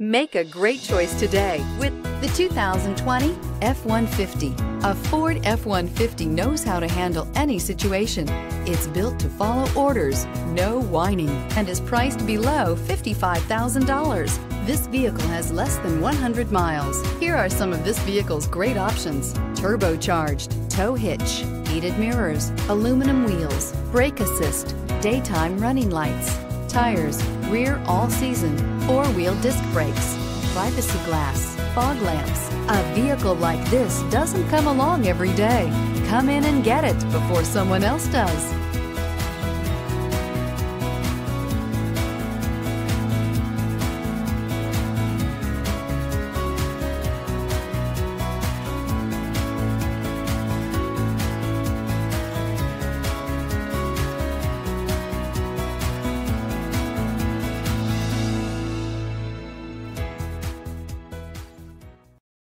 Make a great choice today with the 2020 F-150. A Ford F-150 knows how to handle any situation. It's built to follow orders, no whining, and is priced below $55,000. This vehicle has less than 100 miles. Here are some of this vehicle's great options: turbocharged, tow hitch, heated mirrors, aluminum wheels, brake assist, daytime running lights, tires, rear all-season, four-wheel disc brakes, privacy glass, fog lamps. A vehicle like this doesn't come along every day. Come in and get it before someone else does.